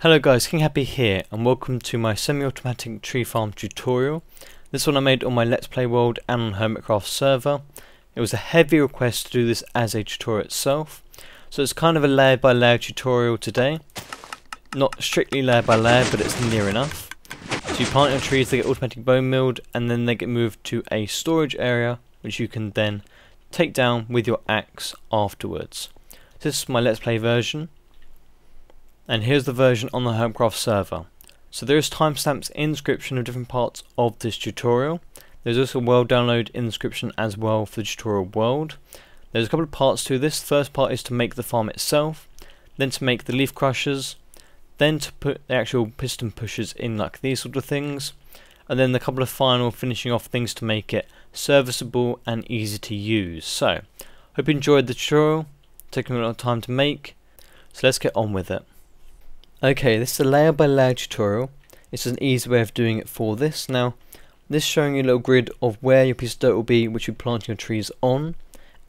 Hello guys, King Happy here and welcome to my semi-automatic tree farm tutorial. This one I made on my Let's Play World and on Hermitcraft server. It was a heavy request to do this as a tutorial itself, so it's kind of a layer by layer tutorial today. Not strictly layer by layer, but it's near enough. So you plant your trees, they get automatic bone milled and then they get moved to a storage area which you can then take down with your axe afterwards. This is my Let's Play version. And here's the version on the Hermitcraft server. So there is timestamps in the description of different parts of this tutorial. There's also a world download in the description as well for the tutorial world. There's a couple of parts to this. The first part is to make the farm itself, then to make the leaf crushers, then to put the actual piston pushers in like these sort of things, and then the couple of final finishing off things to make it serviceable and easy to use. So, hope you enjoyed the tutorial, taking a lot of time to make, so let's get on with it. Okay, this is a layer by layer tutorial. It's an easy way of doing it for this. Now, this is showing you a little grid of where your piece of dirt will be which you plant your trees on,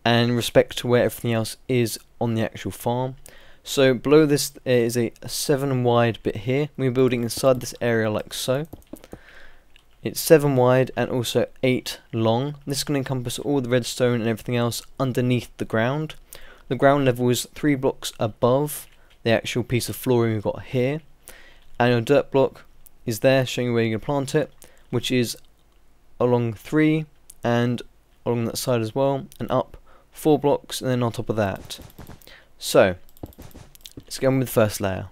and respect to where everything else is on the actual farm. So below this is a 7 wide bit here. We're building inside this area like so. It's 7 wide and also 8 long. This is going to encompass all the redstone and everything else underneath the ground. The ground level is 3 blocks above the actual piece of flooring we've got here, and your dirt block is there showing you where you're going to plant it, which is along 3 and along that side as well, and up 4 blocks and then on top of that. So let's get on with the first layer.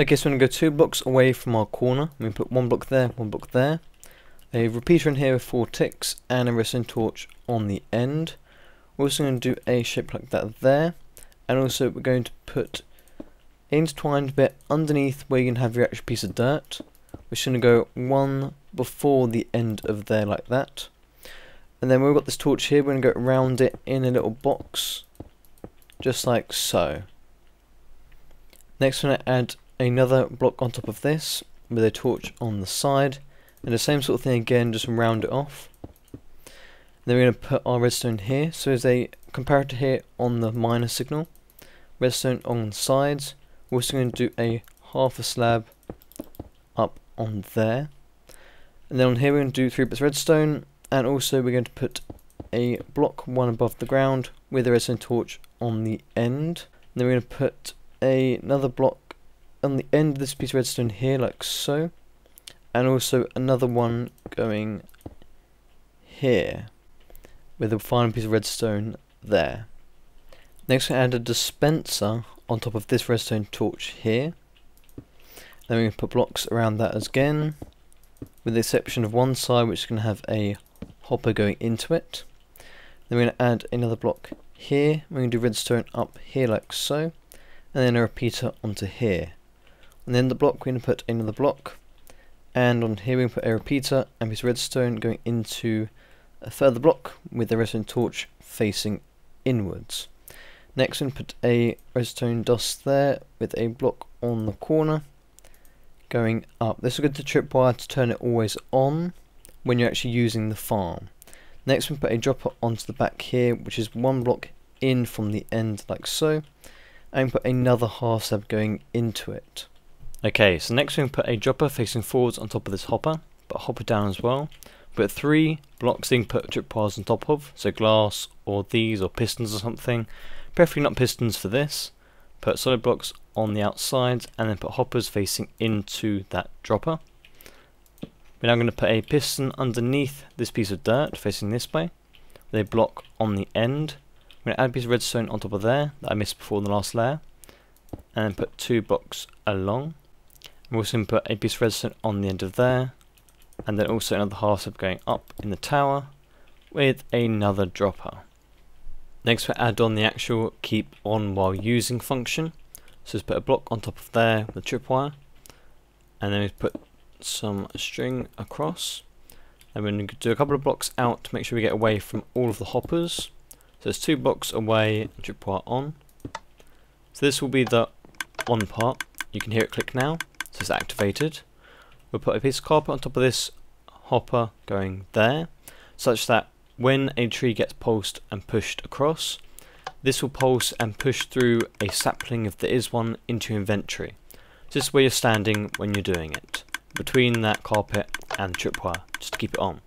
Okay, so we're going to go 2 blocks away from our corner. We put 1 block there, 1 block there, a repeater in here with 4 ticks and a redstone torch on the end. We're also going to do a shape like that there. And also we're going to put intertwined bit underneath where you can have your actual piece of dirt. We're just going to go 1 before the end of there like that. And then we've got this torch here, we're going to go around it in a little box. Just like so. Next we're going to add another block on top of this with a torch on the side. And the same sort of thing again, just round it off. And then we're going to put our redstone here. So there's a comparator here on the minor signal. Redstone on the sides. We're also going to do a half a slab up on there, and then on here we're going to do 3 bits of redstone, and also we're going to put a block 1 above the ground with a redstone torch on the end. And then we're going to put another block on the end of this piece of redstone here like so, and also another one going here with a final piece of redstone there. Next we're going to add a dispenser on top of this redstone torch here. Then we're going to put blocks around that again, with the exception of one side which is going to have a hopper going into it. Then we're going to add another block here. We're going to do redstone up here like so, and then a repeater onto here. And then the block we're going to put another block, and on here we're going to put a repeater and piece of redstone going into a further block with the redstone torch facing inwards. Next, we're going to put a redstone dust there with a block on the corner going up. This is good to tripwire to turn it always on when you're actually using the farm. Next, we'll put a dropper onto the back here, which is 1 block in from the end, like so, and put another half slab going into it. Okay, so next we're going to put a dropper facing forwards on top of this hopper, but hopper down as well. But 3 blocks you can put tripwires on top of, so glass or these or pistons or something. Preferably not pistons for this. Put solid blocks on the outsides and then put hoppers facing into that dropper. We're now going to put a piston underneath this piece of dirt facing this way, with a block on the end. We're going to add a piece of redstone on top of there that I missed before in the last layer, and then put 2 blocks along. We're also going to put a piece of redstone on the end of there, and then also another half step going up in the tower with another dropper. Next we'll add on the actual keep on while using function. So just put a block on top of there with a tripwire, and then we put some string across, and we're going to do a couple of blocks out to make sure we get away from all of the hoppers. So it's 2 blocks away, tripwire on. So this will be the on part. You can hear it click now, so it's activated. We'll put a piece of carpet on top of this hopper going there, such that when a tree gets pulsed and pushed across, this will pulse and push through a sapling if there is one into inventory. Just where you're standing when you're doing it, between that carpet and trip wire, just to keep it on.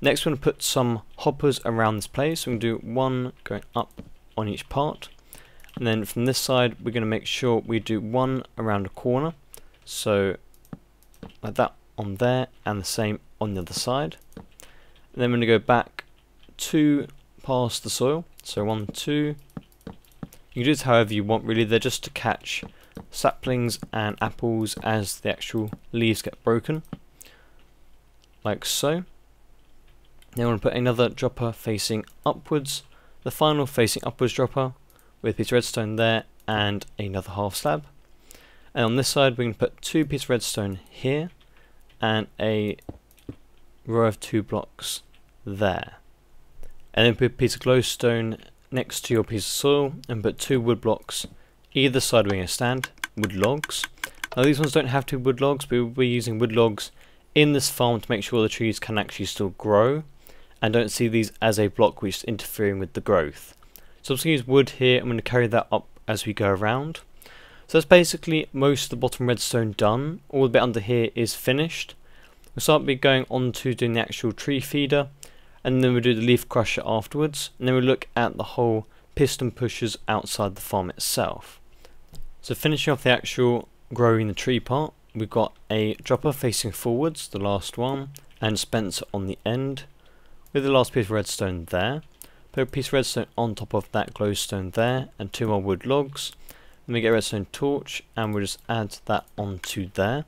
Next we're going to put some hoppers around this place, so we can do one going up on each part, and then from this side we're going to make sure we do one around a corner, so like that on there, and the same on the other side. And then we're going to go back two past the soil, so 1, 2. You can do this however you want really, they're just to catch saplings and apples as the actual leaves get broken, like so. Now I'm going to put another dropper facing upwards, the final facing upwards dropper with a piece of redstone there and another half slab. And on this side we're going to put two pieces of redstone here and a row of two blocks there. And then put a piece of glowstone next to your piece of soil and put two wood blocks either side where you're going to stand, wood logs. Now these ones don't have to be wood logs, but we're using wood logs in this farm to make sure the trees can actually still grow. And don't see these as a block which is interfering with the growth. So I'm just going to use wood here, I'm going to carry that up as we go around. So that's basically most of the bottom redstone done, all the bit under here is finished. We'll start by going on to doing the actual tree feeder, and then we'll do the leaf crusher afterwards, and then we'll look at the whole piston pushers outside the farm itself. So finishing off the actual growing the tree part, we've got a dropper facing forwards, the last one, and Spencer on the end, with the last piece of redstone there. Put a piece of redstone on top of that glowstone there and two more wood logs. Then we get a redstone torch and we'll just add that onto there.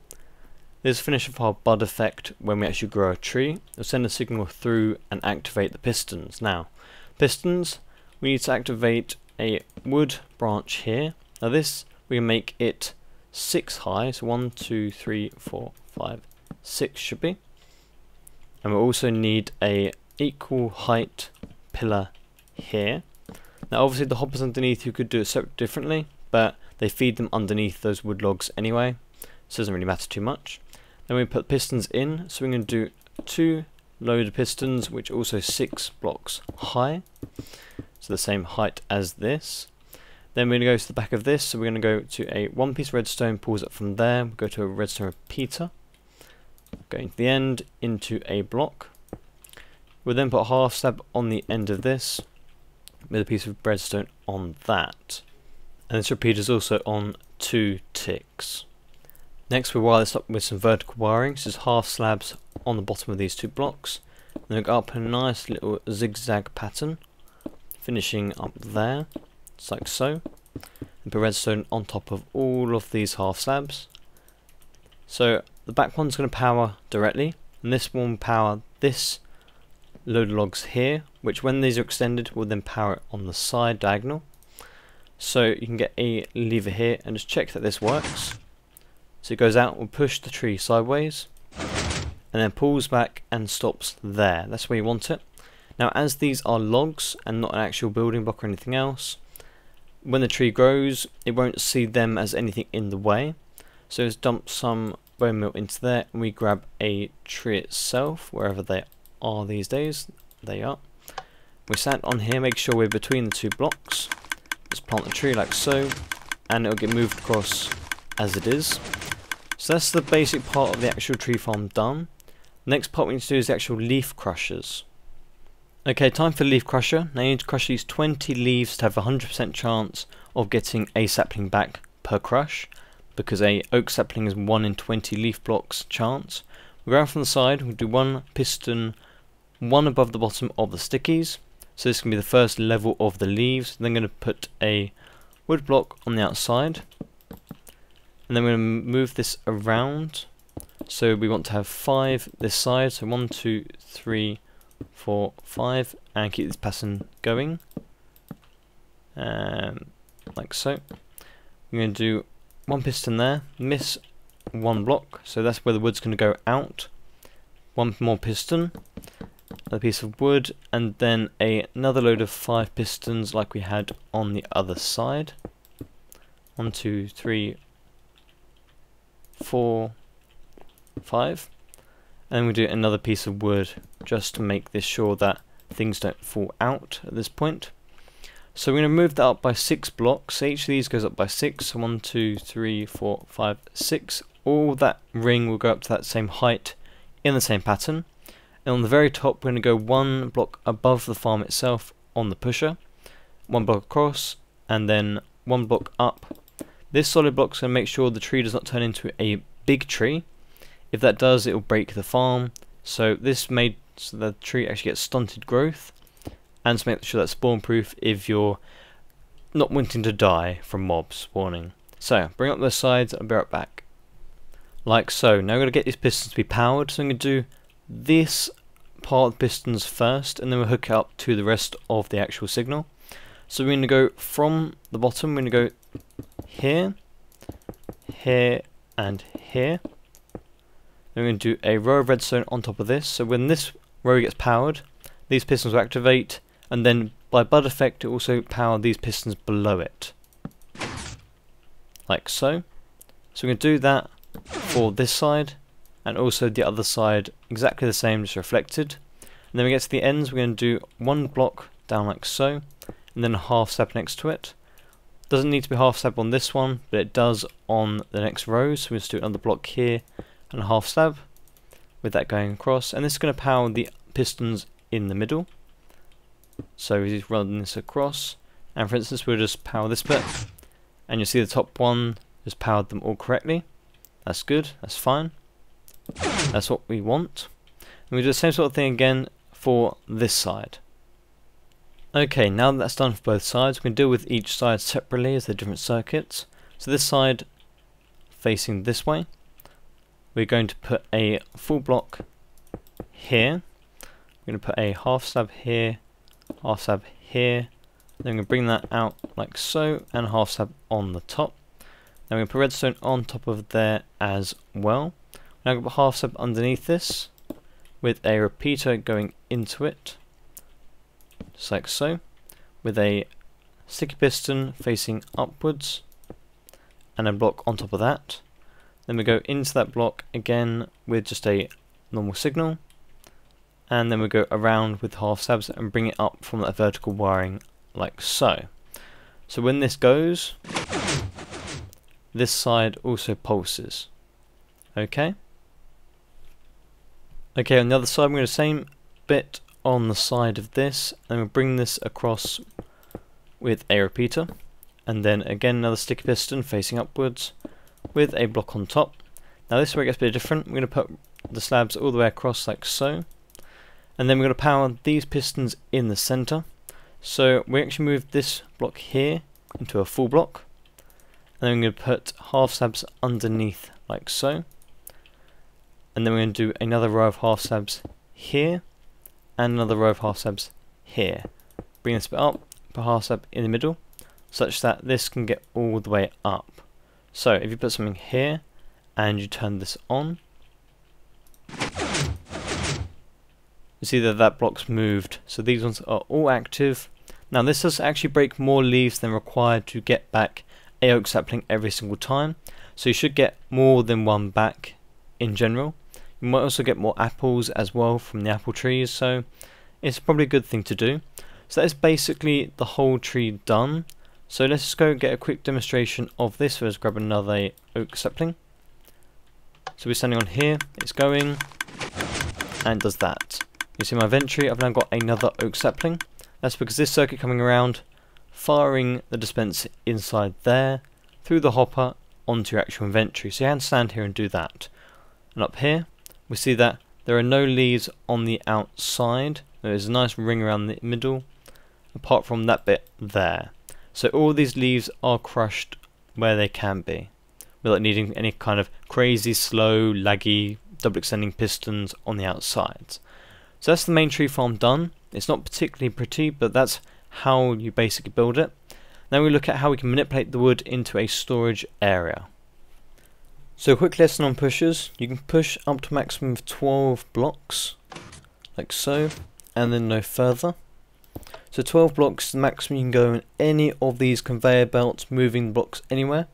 This is finished off our bud effect when we actually grow a tree. It'll send a signal through and activate the pistons. Now, pistons, we need to activate a wood branch here. Now this, we can make it 6 high, so 1, 2, 3, 4, 5, 6 should be. And we'll also need a equal height pillar here. Now obviously the hoppers underneath you could do it separate differently, but they feed them underneath those wood logs anyway, so it doesn't really matter too much. Then we put pistons in, so we're going to do 2 loaded pistons which are also 6 blocks high, so the same height as this. Then we're going to go to the back of this, so we're going to go to a one piece of redstone, pulls up from there, we'll go to a redstone repeater, going to the end into a block. We'll then put a half slab on the end of this with a piece of redstone on that. And this repeater is also on 2 ticks. Next we'll wire this up with some vertical wiring, so just half slabs on the bottom of these two blocks. And then we'll go up in a nice little zigzag pattern, finishing up there, just like so. And put redstone on top of all of these half slabs. So the back one's going to power directly, and this one will power this load of logs here, which when these are extended will then power it on the side diagonal. So you can get a lever here and just check that this works. So it goes out, will push the tree sideways, and then pulls back and stops there. That's where you want it. Now as these are logs and not an actual building block or anything else, when the tree grows it won't see them as anything in the way. So just dump some bonemeal into there and we grab a tree itself, wherever they are these days. They are. We sat on here, make sure we're between the two blocks. Just plant the tree like so, and it'll get moved across as it is. So that's the basic part of the actual tree farm done. Next part we need to do is the actual leaf crushers. Okay, time for the leaf crusher. Now you need to crush these 20 leaves to have a 100% chance of getting a sapling back per crush, because a oak sapling is 1 in 20 leaf blocks chance. We'll go around from the side, we'll do one piston, one above the bottom of the stickies, so this can be the first level of the leaves. Then I'm going to put a wood block on the outside, and then we're going to move this around, so we want to have 5 this side, so 1, 2, 3, 4, 5, and keep this pattern going, like so. I'm going to do one piston there, miss one block, so that's where the wood's going to go out. One more piston, a piece of wood, and then another load of 5 pistons like we had on the other side. 1, 2, 3, 4, 5. And we do another piece of wood just to make this sure that things don't fall out at this point. So we're going to move that up by 6 blocks. Each of these goes up by 6. So 1, 2, 3, 4, 5, 6. All that ring will go up to that same height in the same pattern. And on the very top, we're going to go 1 block above the farm itself on the pusher, 1 block across, and then 1 block up. This solid block's going to make sure the tree does not turn into a big tree. If that does, it will break the farm. So this made so the tree actually gets stunted growth, and to make sure that's spawn proof if you're not wanting to die from mobs spawning. So bring up the sides, and I'll be right back. Like so. Now we're going to get these pistons to be powered, so I'm going to do this part of the pistons first, and then we'll hook it up to the rest of the actual signal. So we're going to go from the bottom, we're going to go here, here, and here. Then we're going to do a row of redstone on top of this, so when this row gets powered, these pistons will activate, and then by bud effect it also power these pistons below it. Like so. So we're going to do that for this side, and also the other side exactly the same, just reflected. And then we get to the ends, we're going to do 1 block down like so, and then a half step next to it. Doesn't need to be half step on this one, but it does on the next row, so we just do another block here and a half stab with that going across, and this is going to power the pistons in the middle. So we just run this across, and for instance we'll just power this bit, and you'll see the top one has powered them all correctly. That's good, that's fine, that's what we want. And we do the same sort of thing again for this side. Okay, now that that's done for both sides, we can deal with each side separately as they're different circuits. So this side facing this way, we're going to put a full block here, we're going to put a half slab here, half slab here, then we're going to bring that out like so, and a half slab on the top. Then we're going to put redstone on top of there as well. Now we're going to put half slab underneath this, with a repeater going into it, just like so, with a sticky piston facing upwards, and a block on top of that. Then we go into that block again with just a normal signal, and then we go around with half slabs and bring it up from that vertical wiring like so. So when this goes, this side also pulses. Okay, on the other side we're going to do the same bit on the side of this, and we'll bring this across with a repeater, and then again another sticky piston facing upwards with a block on top. Now this way it gets a bit different. We're going to put the slabs all the way across like so, and then we're going to power these pistons in the center. So we actually move this block here into a full block, and then we're going to put half slabs underneath like so, and then we're going to do another row of half slabs here, and another row of half slabs here. Bring this bit up, put half slab in the middle, such that this can get all the way up. So if you put something here and you turn this on, you see that that block's moved, so these ones are all active. Now this does actually break more leaves than required to get back a oak sapling every single time, so you should get more than one back in general. You might also get more apples as well from the apple trees, so it's probably a good thing to do. So that is basically the whole tree done. So let's just go get a quick demonstration of this. So let's grab another oak sapling. So we're standing on here, it's going, and does that. You see my inventory, I've now got another oak sapling. That's because this circuit coming around, firing the dispenser inside there, through the hopper, onto your actual inventory. So you can stand here and do that. And up here, we see that there are no leaves on the outside. There's a nice ring around the middle, apart from that bit there. So all these leaves are crushed where they can be, without needing any kind of crazy, slow, laggy, double extending pistons on the outsides. So that's the main tree farm done. It's not particularly pretty, but that's how you basically build it. Now we look at how we can manipulate the wood into a storage area. So a quick lesson on pushers. You can push up to a maximum of 12 blocks, like so, and then no further. So 12 blocks is the maximum you can go in any of these conveyor belts, moving blocks anywhere.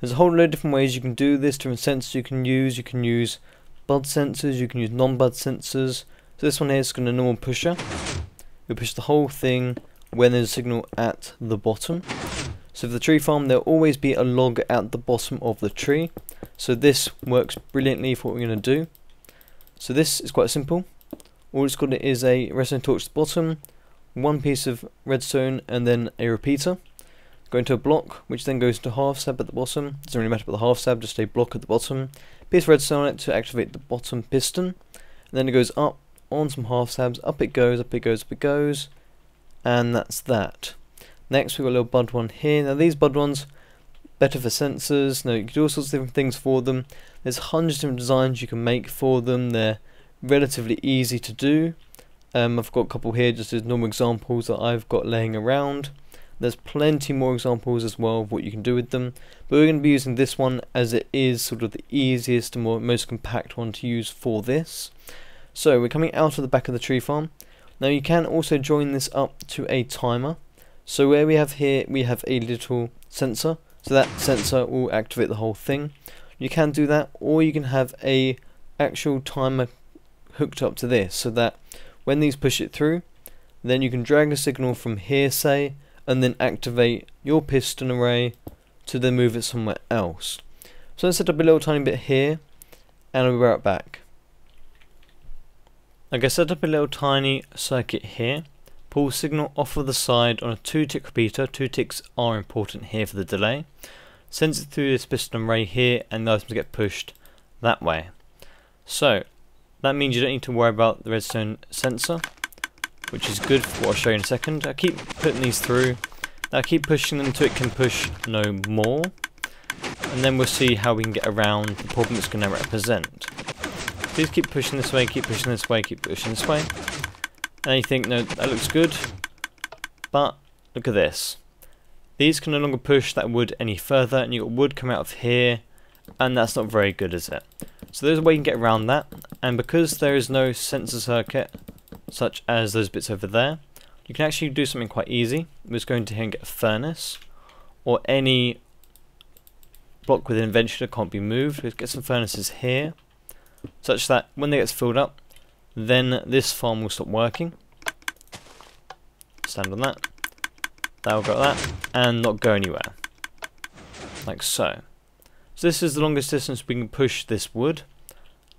There's a whole load of different ways you can do this, different sensors you can use. You can use bud sensors, you can use non-bud sensors. So this one here is going to normal pusher. You'll push the whole thing when there's a signal at the bottom. So for the tree farm, there'll always be a log at the bottom of the tree. So this works brilliantly for what we're going to do. So this is quite simple. All it's got is a redstone torch at the bottom, one piece of redstone, and then a repeater. Go into a block, which then goes to half slab at the bottom. Doesn't really matter about the half slab, just a block at the bottom. Piece of redstone on it to activate the bottom piston. And then it goes up on some half slabs. Up it goes, up it goes, up it goes. And that's that. Next, we've got a little bud one here. Now, these bud ones, better for sensors. Now, you can do all sorts of different things for them. There's hundreds of different designs you can make for them. They're relatively easy to do. I've got a couple here just as normal examples that I've got laying around. There's plenty more examples as well of what you can do with them, but we're going to be using this one as it is sort of the easiest and most compact one to use for this. So we're coming out of the back of the tree farm. Now you can also join this up to a timer. So where we have here, we have a little sensor. So that sensor will activate the whole thing. You can do that, or you can have a actual timer hooked up to this, so that when these push it through, then you can drag a signal from here, say, and then activate your piston array to then move it somewhere else. So let's set up a little tiny bit here, and I'll be right back. Okay, set up a little tiny circuit here. Pull signal off of the side on a 2-tick repeater. 2 ticks are important here for the delay. Sends it through this piston array here, and the items get pushed that way. So that means you don't need to worry about the redstone sensor, which is good for what I'll show you in a second. I keep putting these through. I keep pushing them until it can push no more, and then we'll see how we can get around the problem it's going to represent. Please keep pushing this way, keep pushing this way, keep pushing this way, and you think, no, that looks good, but look at this. These can no longer push that wood any further, and you've got wood come out of here, and that's not very good, is it? So there's a way you can get around that, and because there is no sensor circuit, such as those bits over there, you can actually do something quite easy. We're just going to here and get a furnace, or any block with an inventory that can't be moved. Let's get some furnaces here, such that when they get filled up, then this farm will stop working. Stand on that. That'll go like that, and not go anywhere, like so. So this is the longest distance we can push this wood,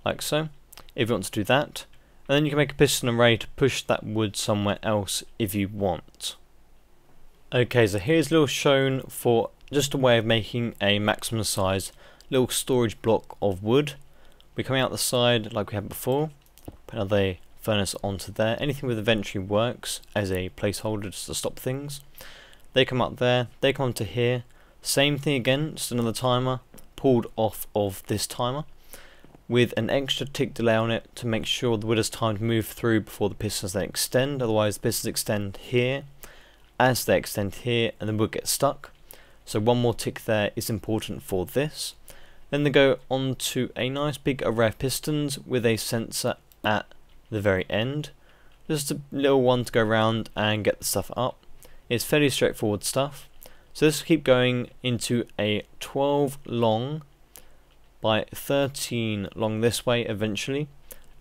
like so, if you want to do that. And then you can make a piston array to push that wood somewhere else if you want. Okay, so here's a little shown for just a way of making a maximum size little storage block of wood. We're coming out the side like we had before. Put another furnace onto there. Anything with inventory works as a placeholder just to stop things. They come up there, they come onto here. Same thing again, just another timer pulled off of this timer, with an extra tick delay on it to make sure the wood has time to move through before the pistons then extend. Otherwise the pistons extend here, as they extend here, and the wood gets stuck. So one more tick there is important for this. Then they go on to a nice big array of pistons with a sensor at the very end. Just a little one to go around and get the stuff up. It's fairly straightforward stuff. So this will keep going into a 12 long by 13 long this way eventually,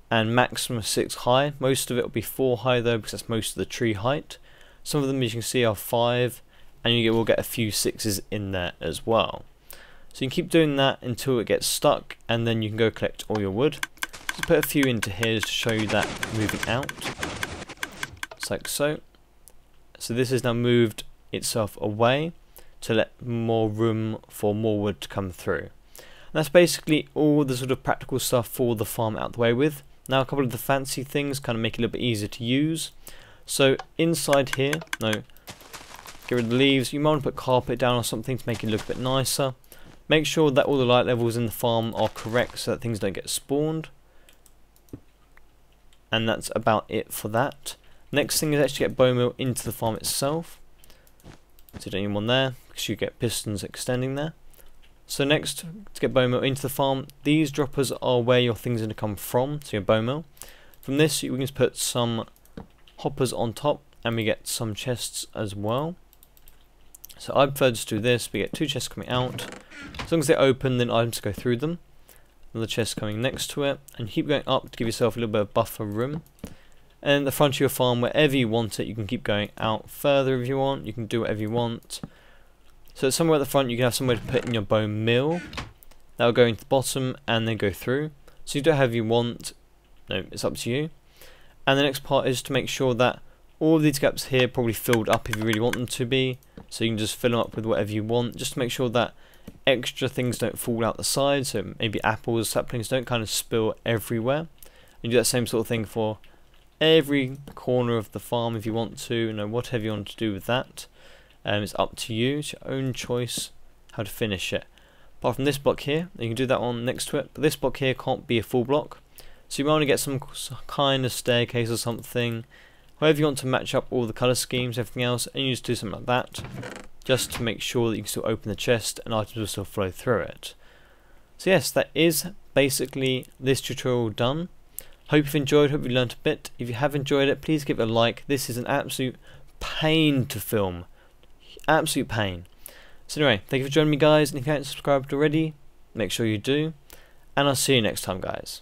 and maximum 6 high. Most of it will be 4 high though, because that's most of the tree height. Some of them, as you can see, are 5, and you will get a few 6s in there as well. So you can keep doing that until it gets stuck, and then you can go collect all your wood. Just put a few into here to show you that moving out, just like so. So this has now moved itself away to let more room for more wood to come through. And that's basically all the sort of practical stuff for the farm out the way with. Now a couple of the fancy things kind of make it a little bit easier to use. So inside here, no, get rid of the leaves. You might want to put carpet down or something to make it look a bit nicer. Make sure that all the light levels in the farm are correct so that things don't get spawned. And that's about it for that. Next thing is actually get bonemeal into the farm itself. So you don't need one there because you get pistons extending there. So next, to get bonemeal into the farm, these droppers are where your things are going to come from, so your bonemeal. From this, we can just put some hoppers on top, and we get some chests as well. So I prefer to do this. We get 2 chests coming out. As long as they're open, then items go through them. Another chest coming next to it, and keep going up to give yourself a little bit of buffer room. and the front of your farm, wherever you want it, you can keep going out further if you want. You can do whatever you want. So somewhere at the front you can have somewhere to put in your bone meal. That'll go into the bottom and then go through. So you do however you want. No, it's up to you. And the next part is to make sure that all of these gaps here are probably filled up if you really want them to be. So you can just fill them up with whatever you want, just to make sure that extra things don't fall out the side. So maybe apples, saplings don't kind of spill everywhere. And do that same sort of thing for every corner of the farm if you want to, you know, whatever you want to do with that. It's up to you, it's your own choice how to finish it. Apart from this block here, you can do that on next to it, but this block here can't be a full block. So you might want to get some kind of staircase or something, however you want to match up all the colour schemes, everything else, and you just do something like that, just to make sure that you can still open the chest and items will still flow through it. So yes, that is basically this tutorial done. Hope you've enjoyed, hope you learnt a bit. If you have enjoyed it, please give it a like. This is an absolute pain to film. Absolute pain. So anyway, thank you for joining me guys, and if you haven't subscribed already, make sure you do, and I'll see you next time guys.